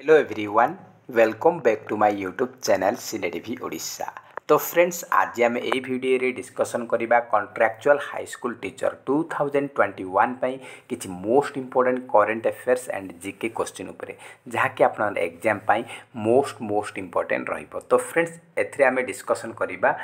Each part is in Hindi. Hello everyone, welcome back to my YouTube channel cine TV Odisha. तो फ्रेंड्स, आज आम ए भिडियो रे डिस्कशन करिबा कॉन्ट्रैक्चुअल हाई स्कूल टीचर 2021 पई किछि most important current affairs and GK question उपरे, जहा कि आपन एग्जाम पई मोस्ट इंपोर्टेंट रहिबो। तो फ्रेंड्स, एथरे आम डिस्कशन करिबा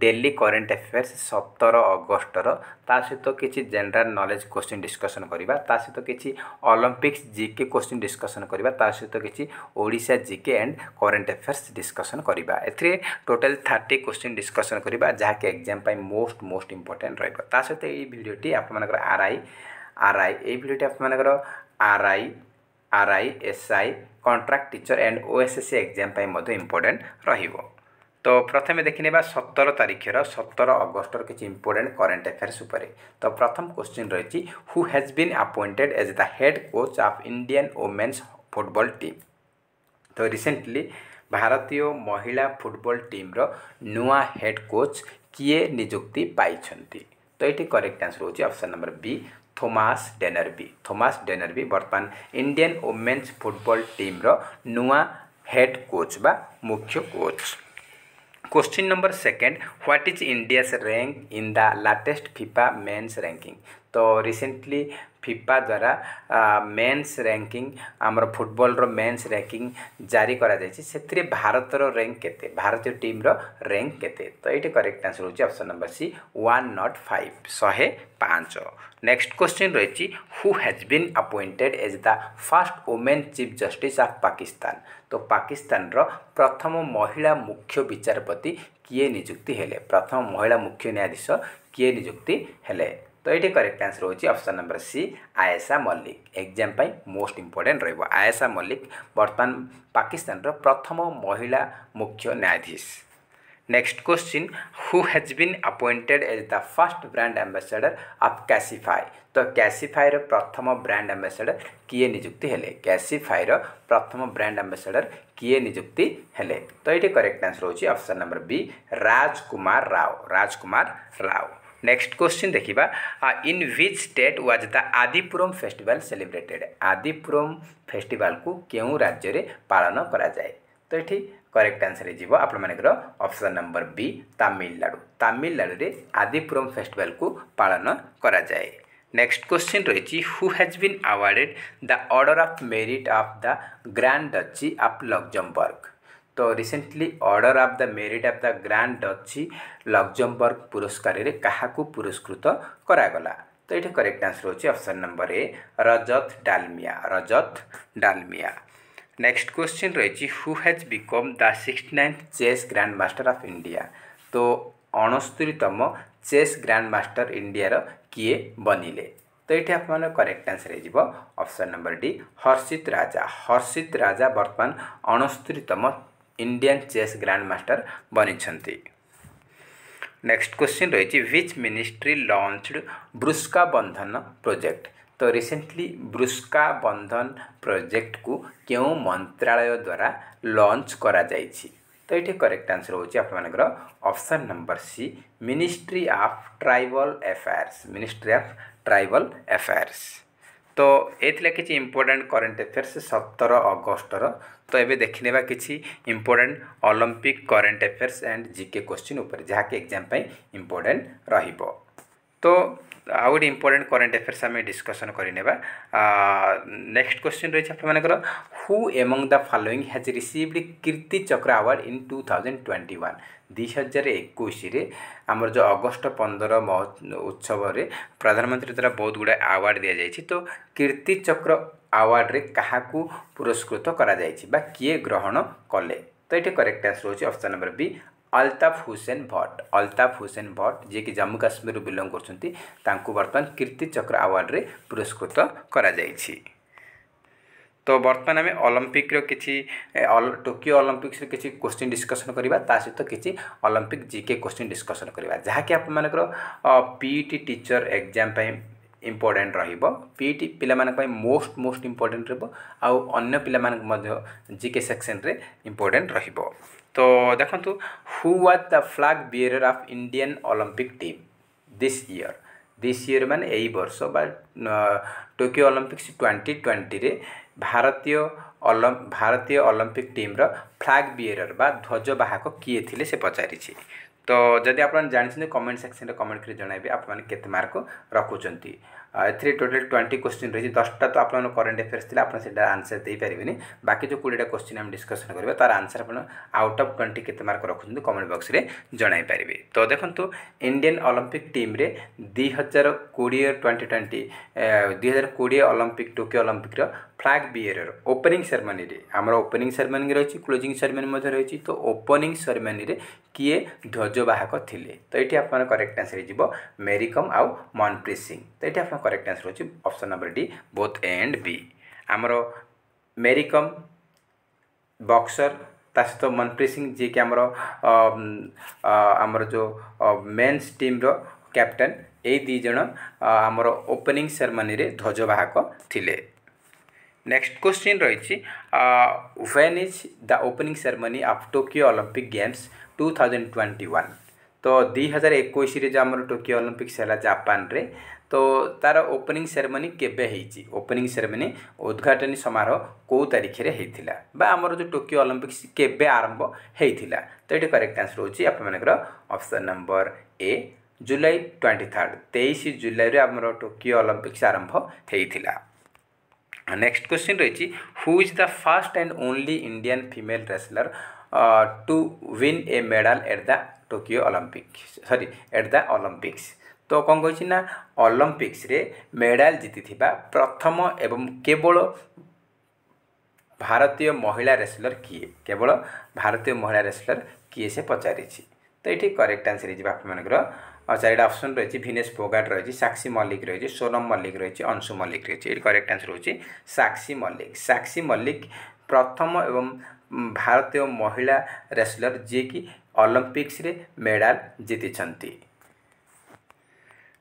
डेली करंट अफेयर्स 17 अगस्ट रो, ता सहित किछि जनरल नॉलेज क्वेश्चन डिस्कशन करिबा, ता सहित किछि ओलंपिक्स जीके क्वेश्चन डिस्कशन करिबा, ता सहित किछि Odisha GK and current affairs discussion करिबा। एथरे टोटल 30 क्वेश्चन डिस्कशन करिबा, जहा के एग्जाम पई मोस्ट इंपोर्टेंट रहइबा। ता सहित ए वीडियो टी आप मानकर आरआई ए वीडियो टी आप मानकर RI SI contract teacher and OSSC exam पई मध्ये इंपोर्टेंट रहइबो। तो प्रथम देखने 17 अगस्टर किसी इंपोर्टेंट करंट अफेयर्स उपर। तो प्रथम क्वेश्चन रही, who has been appointed as the head coach of Indian women's football team. तो रिसेंटली भारतीय महिला फुटबॉल टीम रो नुआ हेड कोच किए नियुक्ति पाई। तो ये करेक्ट आंसर होची option number B, Thomas Dennerby. Thomas Dennerby वर्तमान इंडियन वुमेन्स फुटबॉल टीम रो नुआ हेड कोच बा मुख्य कोच। Question number second, what is India's rank in the latest FIFA men's ranking. तो रिसेंटली फिफा द्वारा मेन्स रैंकिंग आमर फुटबॉल रो मेन्स रैंकिंग जारी करा जायछि, सेतिरे भारत रो रैंक केते, भारतीय टीम रो रैंक केते। तो ये करेक्ट आंसर होछि option number C, 105, 105। Next question रही, who has been appointed as the first women chief justice of Pakistan. तो पाकिस्तान रो प्रथम महिला मुख्य विचारपति किए नियुक्ति हेले, प्रथम महिला मुख्य न्यायाधीश किए नियुक्ति हेले। तो ये करेक्ट आंसर होची option number C, Ayesha Malik. Exam पाई मोस्ट इंपोर्टेंट रहिबो। आयशा मल्लिक वर्तमान पाकिस्तान रो प्रथम महिला मुख्य न्यायाधीश। Next question, who has been appointed as the first brand ambassador of Cashify. तो कैसीफाई रो प्रथम ब्रांड एम्बेसडर किए नियुक्ति हेले, कैसीफाई रो प्रथम ब्रांड एम्बेसडर किए नियुक्ति हेले। तो ये करेक्ट आंसर होची ऑप्शन नंबर बी, राजकुमार राव, राजकुमार राव। नेक्स्ट क्वेश्चन देखिबा, in which state was the Adipuram festival celebrated. Adipuram festival को केउ राज्य रे पालन करा जाए। तो ये करेक्ट आंसर जीव आपण मानकर option number B, Tamil Nadu. Tamil Nadu रे आदिपुरम फेस्टिवल को पालन करा जाए। नेक्स्ट क्वेश्चन रही, who has been awarded the order of merit of the grand duchy of Luxembourg. तो recently order of the merit of the grand duchy Luxembourg पुरस्कार रे काहाकू पुरस्कृत करागला। तो ये करेक्ट आंसर होची option number A, Rajat Dalmia, Rajat Dalmia. Next question रही, who has become the 69th chess grand master of India. तो 69तम चेस ग्रैंड मास्टर इंडिया रो किए बनिले। तो ये आप करेक्ट आंसर हो option number D, Harshit Raja. Harshit Raja वर्तमान 69तम इंडियन चेस ग्रैंड मास्टर बनिछंती। नेक्स्ट क्वेश्चन रही, व्हिच मिनिस्ट्री लॉन्च्ड ब्रुस्का बंधन प्रोजेक्ट। तो रिसेंटली ब्रुस्का बंधन प्रोजेक्ट को क्यों मंत्रालय द्वारा लॉन्च करा जायछि। तो ये करेक्ट आंसर होची आपमनकर option number C, ministry of tribal affairs, ministry of tribal affairs. तो ये किसी इंपोर्टेंट करंट अफेयर्स 17 अगस्टर। तो ये देखने किसी important Olympic current affairs and GK question उपर, जहाँ के एग्जाम पे इंपोर्टेंट रहिबो। तो आउ गोटे इंपोर्टेंट करंट अफेयर्स आम डिस्कसन करने। नेक्स्ट क्वेश्चन रही आपमनकर, who among the following has received Kirti Chakra award इन 2021। 2021 आमर जो अगस्ट 15 उत्सव रे प्रधानमंत्री द्वारा बहुत गुड़ा अवार्ड दि जाएगी। तो कीर्ति चक्र अवार्ड रे काहाकू पुरस्कृत करा जाएगी बा किए ग्रहण कले। तो ये करेक्ट आंसर होची option number B, Altaf Hussain Bhatt. Altaf Hussain Bhatt ji कि जम्मू काश्मीर बिलंग करछंती, तांकू वर्तमान कीर्ति चक्र अवार्ड रे पुरस्कृत करा जाएगी। तो बर्तमान आम ओलंपिक रो किसी टोकियो ओलंपिक्स किसी क्वेश्चन डिस्कशन करवा, ता सहित किसी ओलंपिक जीके क्वेश्चन डिस्कशन करवा, जहाँ कि आप मानकर पीईटी टीचर एग्जाम इंपोर्टेंट रहिबो। पीईटी पिला मानक मोस्ट इंपोर्टेंट रहबो, आउ अन्य पिला मानक मध्य जीके सेक्शन रे इंपोर्टेंट रहिबो। तो देखंतु, who was the flag bearer of Indian Olympic team this year मान एई वर्ष बा टोकियो ओलंपिक्स 2020 रे भारतीय भारतीय ओलंपिक टीम रा फ्लैग बियरर बा ध्वज बाहक किए थिले से पचारि छी। तो जदि आपन जानछन कमेंट सेक्शन रे कमेंट करि जणाइबे आपन केते मार्क रखुचंती। एथरे टोटल 20 क्वेश्चन रही 10टा तो आपन करंट अफेयर्स थिला आपन सेटा आंसर देई पारिबेनी, बाकी जो 20टा क्वेश्चन हम डिस्कशन करबे तार आंसर आपन आउट ऑफ 20 केते मार्क रखुचंती कमेंट बॉक्स रे जणाइ पारिबे। तो देखंतु इंडियन ओलंपिक टीम रे 2020 ओलंपिक टोकियो ओलंपिक रा फ्लैग बियरर ओपनिंग सेरेमनी रे हमर ओपनिंग सेरेमनी रही क्लोजिंग सेरेमनी मध्ये रही। तो ओपनिंग सेरेमनी रे किए ध्वज बाहक थिले तो ये आप करेक्ट आंसर हो मेरी कम आउ मनप्रीत सिंह। तो ये आप करेक्ट आंसर हो option number D both A and B. आमर मेरी कम बॉक्सर ता सहित मनप्रीत सिंह जी के आमर जो मेन्स टीम रो कैप्टन यही दी जन आमर ओपनिंग सेरेमनी रे ध्वज बाहक थिले। नेक्स्ट क्वेश्चन रही when is the opening ceremony of Tokyo Olympic games 2021। तो 2021 जो आम टोकियो ओलंपिक्स है जापान रे तो तार ओपनिंग सेरेमनी केबे होईची, ओपनिंग सेरेमनी उद्घाटन समारोह को तारीख रे हेतिला बा आम जो टोकियो ओलंपिक्स केबे आरंभ हेतिला। तो ये करेक्ट आंसर होची आपमनकर ऑप्शन नंबर ए जुलाई 23 23 जुलाई रे आम टोकियो ओलंपिक्स आरंभ हेतिला। नेक्स्ट क्वेश्चन रही who is the first and only Indian female wrestler to win a medal at the Tokyo Olympic sorry at the Olympics. तो कौन कही ना ओलंपिक्स रे मेडल जीति प्रथम एवं केवल भारतीय महिला रेसलर किए, केवल भारतीय महिला रेसलर किए से पचारि। तो ये करेक्ट आंसर हो चार ऑप्शन रही विनेश फोगाट रही साक्षी मल्लिक रही सोनम मल्लिक रही अंशु मल्लिक रही। करेक्ट आंसर हो साक्षी मल्लिक। साक्षी मल्लिक प्रथम एवं भारतीय महिला रेसलर जी की ओलंपिक्स रे मेडल जीति।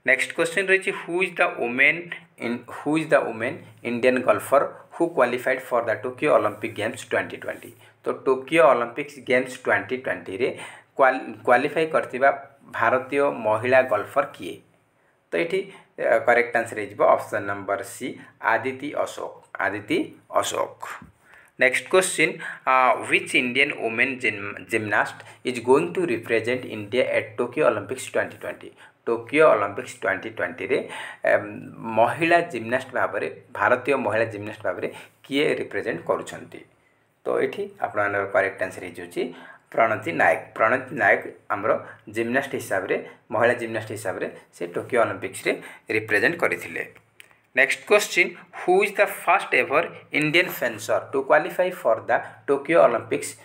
नेक्स्ट क्वेश्चन रही who is the women Indian golfer who qualified for the Tokyo Olympic games 2020। तो टोकियो ओलंपिक्स गेम्स 2020 रे क्वालिफाई करथिबा भारतीय महिला गोल्फर किए। तो ये करेक्ट आंसर हो option number C Aditi Ashok, Aditi Ashok. Next question which Indian women gymnast is going to represent India at Tokyo Olympics 2020। Tokyo Olympics 2020 रे महिला जिमनास्ट भाव में भारतीय महिला जिमनास्ट भाव में किए रिप्रेजेंट करुँच। तो ये आपन करेक्ट आंसर हो प्रणति नायक। प्रणति नायक आमर जिमनास्ट हिसाब रे महिला जिमनास्ट हिसाब रे से टोकियो ओलंपिक्स रे रिप्रेजेंट करथिले। Next question who is the first ever Indian fencer to qualify for the Tokyo Olympics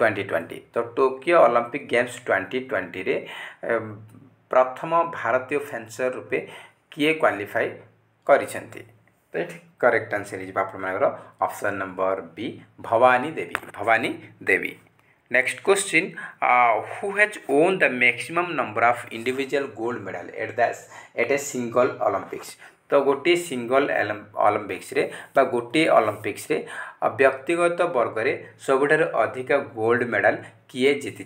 2020। तो टोकियो ओलंपिक गेम्स 2020 रे प्रथम भारतीय फेंसर रूपे किए क्वालिफाई करिसेंती। तो करेक्ट आंसर इज बापमनर option number B Bhavani Devi, Bhavani Devi. Next question who has won the maximum number of individual gold medal at a single Olympics. तो गोटे सिंगल ओलंपिक्स रे बा गोटे ओलंपिक्स रे व्यक्तिगत वर्ग रे सबुठार अधिक गोल्ड मेडल किए जीति।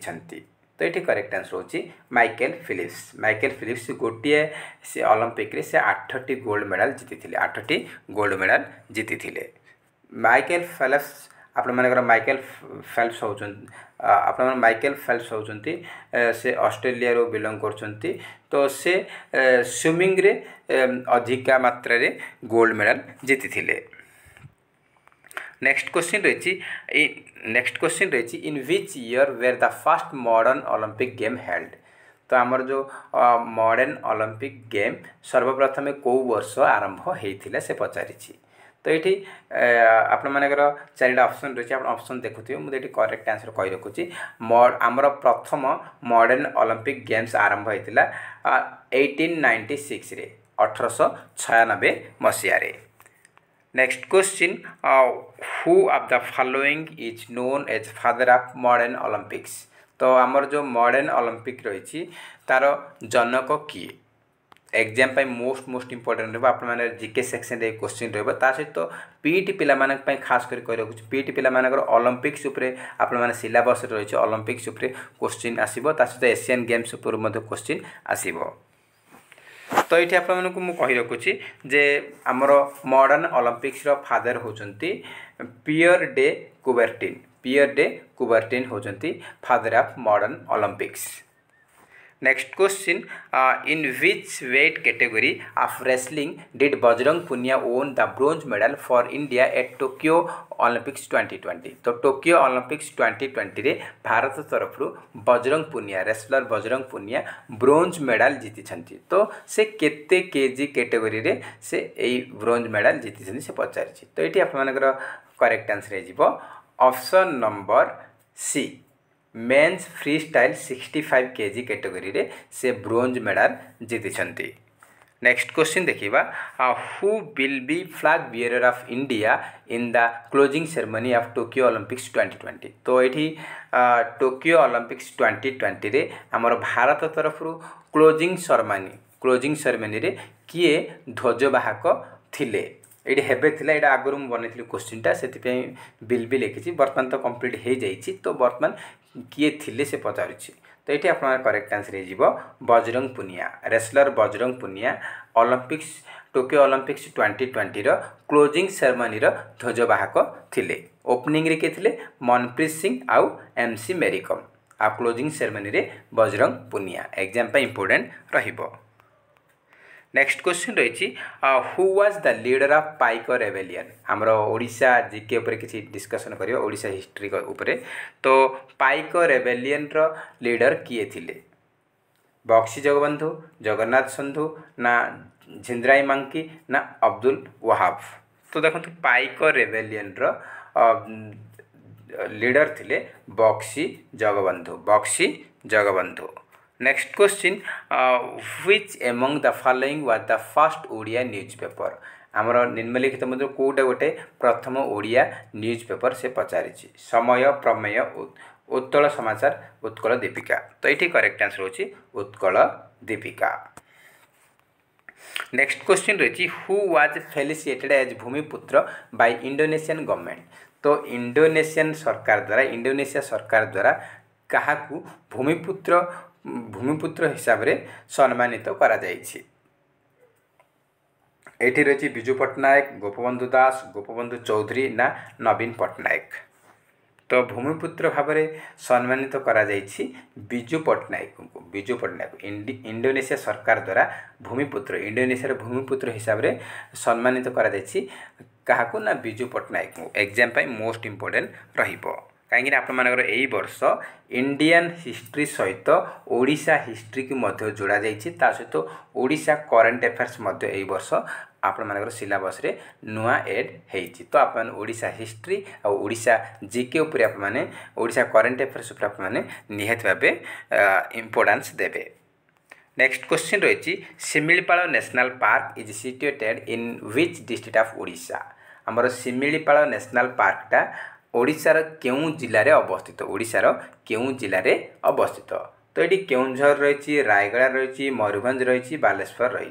तो ये करेक्ट आंसर होची माइकेल फिलिप्स। माइकेल फिलिप्स गोटे से ओलंपिक रे से 8टी गोल्ड मेडल जीति, 8टी गोल्ड मेडल जीति माइकेल फेल्प्स। माइकेल फेल्प्स होचुन्ती से ऑस्ट्रेलिया रो बिलोंग करचुन्ती। तो से स्विमिंग रे अधिका मात्रा रे गोल्ड मेडल जीति थिले। नेक्स्ट क्वेश्चन रही in which year were the first modern Olympic game held. तो आमर जो मॉडर्न ओलंपिक गेम सर्वप्रथम को वर्ष आरंभ होता से पचारि। तो ये आपनकर चार ऑप्शन रही ऑप्शन देखुए मुझे करेक्ट आंसर कही रखुच्छी आमर प्रथम मॉडर्न ओलंपिक गेम्स आरंभ होता 1896 रे 1896 मसीहा। Next question who of the following is known as father of modern Olympics. तो आमर जो मॉडर्न ओलंपिक रही तार जनक किए एग्जाम पाई मोस्ट इंपोर्टेंट रहा आपने जीके सेक्शन रे क्वेश्चन रहा सहित पीटी पिला माने खास कर रखुच पीटी पिला माने ओलंपिक्स आपने सिलेबस रही ओलंपिक्स क्वेश्चन आसो सहित एशियन गेम्स क्वेश्चन आसो। तो ये आपको मुझे कही रखुच्छी जे आमर मॉडर्न ओलंपिक्स फादर होचुन्ती पियर डे कुबर्टिन होजंती father of modern Olympics. Next question, in which weight category of wrestling did Bajrang Punia won the bronze medal for India at Tokyo Olympics 2020। तो टोक्यो ओलंपिक्स 2020 रे भारत तरफ Bajrang Punia wrestler Bajrang Punia bronze medal जीति। तो से केते केजी कैटेगरी रे से एई ब्रोंज मेडल जीति से पचारि। तो ये आपमनकर करेक्ट आंसर हो option number C men's freestyle 65 KG category रे से ब्रोंज मेडल जीति। नेक्स्ट क्वेश्चन देखिबा, who will be flag bearer of India in the closing ceremony of Tokyo Olympics 2020। तो ये टोक्यो ओलंपिक्स 2020 रे हमर भारत तरफ रु क्लोजिंग सेरेमनी रे किए ध्वजवाहक थिले। ये हेबे या आगुरी मुझे बनई क्वेश्चनटा से बिल भी लिखी बर्तमान तो कम्प्लीट हो जाइए। तो बर्तमान किए थिले से पचारुछि। तो ये आप करेक्ट आंसर हो Bajrang Punia wrestler Bajrang Punia Olympics Tokyo Olympics 2020 रो क्लोजिंग सेरेमनी रो ध्वजवाहक थिले। ओपनिंग रे के थिले मनप्रीत सिंह आउ एमसी मैरी कॉम। आ क्लोजिंग सेरेमनी रे बजरंग पुनिया एग्जाम पे इंपोर्टेंट रहिबो। नेक्स्ट क्वेश्चन रही who was the leader of पाइकर रेबेलियन। हमर ओडिशा जीके ऊपर किसी डिस्कशन करियो ओडिशा हिस्ट्री ऊपर। तो पाइकर रेबेलियन रो लीडर किए थिले? बक्सी जगबंधु, जगन्नाथ संधु, ना झिंद्राई मांकी, ना अब्दुल वहाब। तो देखो पाइकर रेबेलियन रो लीडर थिले Bakshi Jagabandhu. Next question, which among the following was the first Odia newspaper. आमर निम्नलिखित मध्य कौटा गोटे प्रथम ओडिया न्यूज़पेपर से पचारिछि? समय, प्रमेय, उत्कल समाचार, उत्कल दीपिका। तो ये करेक्ट आंसर होछि उत्कल दीपिका। नेक्स्ट क्वेश्चन रही who was felicitated as Bhumiputra by Indonesian government. तो इंडोनेशिया सरकार द्वारा क्या भूमिपुत्र हिसाब रे सम्मानित तो करा जायछि? एठी रही बिजू पटनायक, गोपबंधु दास, गोपबंधु चौधरी, ना नवीन पटनायक। तो भूमिपुत्र भाव में सम्मानित तो करा जायछि बिजू पटनायक। इंडोनेशिया सरकार द्वारा भूमिपुत्र इंडोनेशिया भूमिपुत्र हिसाब रे सम्मानित तो करा जायछि काहाकू ना बिजू पटनायक को। एग्जाम पे मोस्ट इंपोर्टेंट रहिबो कहीं आपर यही वर्ष इंडियन हिस्ट्री सहित ओडिशा हिस्ट्री की मध्य जोड़ा जाइए। ओडिशा करंट अफेयर्स यही वर्ष आपर सिलेबस रे नुआ एड होती। तो आप ओडिशा हिस्ट्री और ओडिशा जीके उपर ओडिशा करंट अफेयर्स उपर आपने निहत भावे इंपोर्टेंस देबे। नेक्स्ट क्वेश्चन रही Similipal national park is situated in which district of Odisha. हमर सिमिलीपाल नेशनल पार्कटा ओडिशार केउं जिल्लारे अवस्थित तो ये केउंझर रही, रायगड़ा रही, मयूरभंज रही, बालेश्वर रही।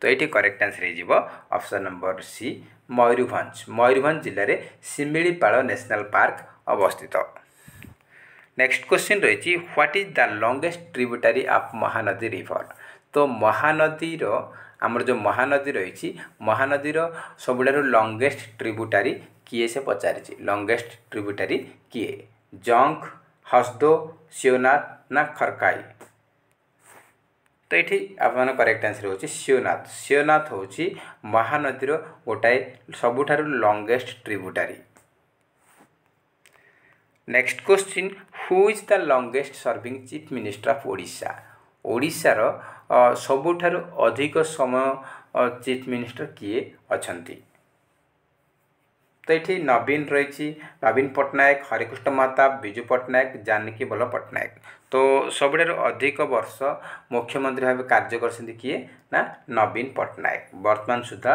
तो ये करेक्ट आंसर हो ऑप्शन नंबर सी मयूरभंज जिले में सिमिलीपाल नेशनल पार्क अवस्थित। नेक्स्ट क्वेश्चन रही what is the longest tributary of Mahanadi river. तो महानदी सबुठारु लॉन्गेस्ट ट्रिब्यूटरी किए से पचारिछि? जोंक, हसदो, स्योनाथ, ना खरकाई। तो ये आपमन करेक्ट आंसर हो स्योनाथ हो महानदी गोटाए सबुठारु longest tributary. Next question who is the longest serving chief minister of Odisha. ओडिशार सबुठारु अधिक समय चीफ मिनिस्टर किए अछंती? तो ये नवीन रही नवीन पटनायक, हरिकृष्ण महताब, बिजू पटनायक, जानकी बल्ल पटनायक। तो सबुठारु अधिक वर्ष मुख्यमंत्री भाव कार्य करसंती किए ना नवीन पटनायक। वर्तमान सुधा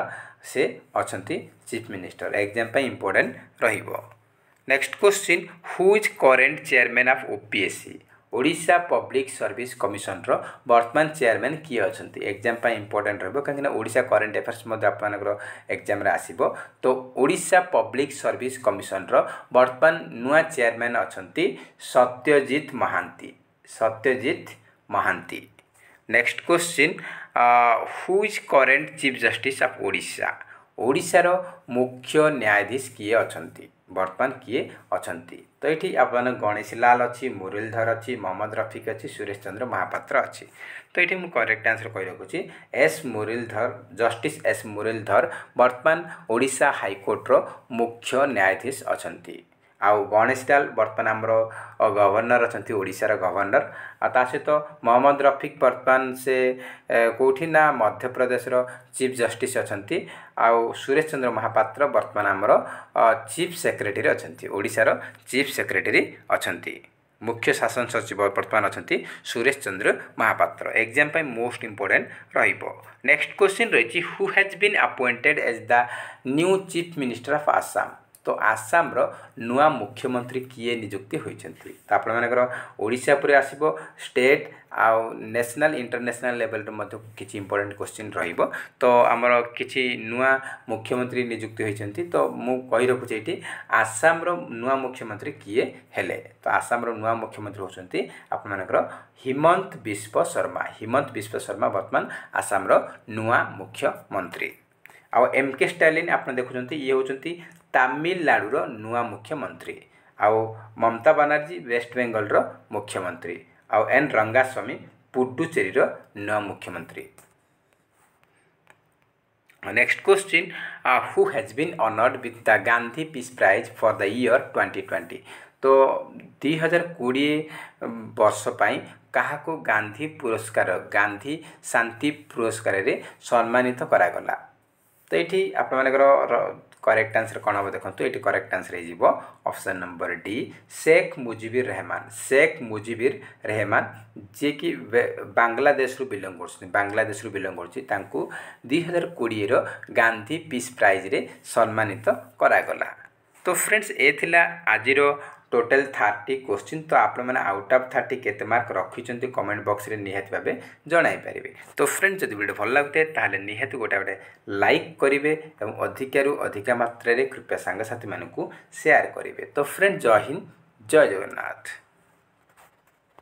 से अछंती चीफ मिनिस्टर। एग्जाम पे इंपोर्टेंट रहिबो। Next question who is current chairman of OPSC. Odisha public service commission रो वर्तमान चेयरमैन किए अछंती? एग्जाम पे इंपोर्टेंट रहबो कहिना ओडिशा करंट अफेयर्स मध्ये आपमनकर एग्जाम रे आसीबो। तो ओडिशा पब्लिक सर्विस कमिशन रो वर्तमान नुआ चेयरमैन अछंती Satyajit Mohanty. Next question who is current chief justice of Odisha. ओडिशार मुख्य न्यायाधीश किए अछंती वर्तमान किए अछंती तो ये आप गणेशीलाल अच्छी मुरलीधर अच्छी मोहम्मद रफिक अच्छी सुरेश चंद्र महापात्र अच्छी तो ये मुझे करेक्ट आंसर कही रखुच्छी S Muralidhar justice S Muralidhar वर्तमान ओडिशा हाईकोर्टर मुख्य न्यायाधीश अछंती आउ गणेशलाल बर्तमान आमर गवर्नर अच्छा ओडिशार गवर्नर आ सहित मोहम्मद रफिक बर्तमान से कोठी ना मध्यप्रदेश चीफ जस्टिस अच्छा आउ सुरेश चंद्र महापात्र बर्तमान आमर चीफ सेक्रेटरी अच्छा ओडिशार चीफ सेक्रेटरी अच्छा मुख्य शासन सचिव बर्तमान अच्छा सुरेश चंद्र महापात्र एग्जाम पे मोस्ट इंपोर्टेंट रहिबो। नेक्स्ट क्वेश्चन रही who has been appointed as the new chief minister of Assam तो आसाम रो नुआ मुख्यमंत्री किए नियुक्ति होइछन्ती त आपण मानकर ओडिसा पर आसीबो स्टेट आ नेशनल इंटरनेशनल लेवल रो किछि इंपोर्टेंट क्वेश्चन रहिबो तो हमर किछि नुआ मुख्यमंत्री नियुक्ति होइछन्ती तो मु कहि रखुछि एटी आसाम रो नुआ मुख्यमंत्री किए हेले तो आसाम रो नुआ मुख्यमंत्री होछन्ती आपण मानकर हिमंत विश्व शर्मा वर्तमान आसाम रो नुआ मुख्यमंत्री आ एमके स्टालिन आपन देखुछन्ती ये होछन्ती तमिलनाडुर नुआ मुख्यमंत्री आउ ममता बनार्जी वेस्ट बेंगल रो मुख्यमंत्री आउ एन रंगास्वामी पुडुचेरी रो नुआ मुख्यमंत्री। Next question who has been honoured with the Gandhi peace prize for the year 2020 तो 2020 वर्ष पाई कहा को गांधी पुरस्कार गांधी शांति पुरस्कार रे सम्मानित करा गला तो ये आप करेक्ट आंसर कौन हम देखते ये करेक्ट आंसर हो option number D Sheikh Mujibur Rahman ji की बांग्लादेश रु बिलोंग करछी 2020 रो गांधी पीस प्राइज रे सम्मानित करागला। तो फ्रेंड्स ए थिला आज टोटल 30 क्वेश्चन तो आप आउट ऑफ 30 केते मार्क रखिंट कमेंट बॉक्स रे निहत भावे जणाई पारे। तो फ्रेंड्स जब वीडियो भल लगुए ताहले निहत गोटे लाइक करेंगे और अधिकरु अधिका मात्रा कृपया सांगसाथी मानू शेयर करेंगे। तो फ्रेंड्स जय हिंद जय जगन्नाथ।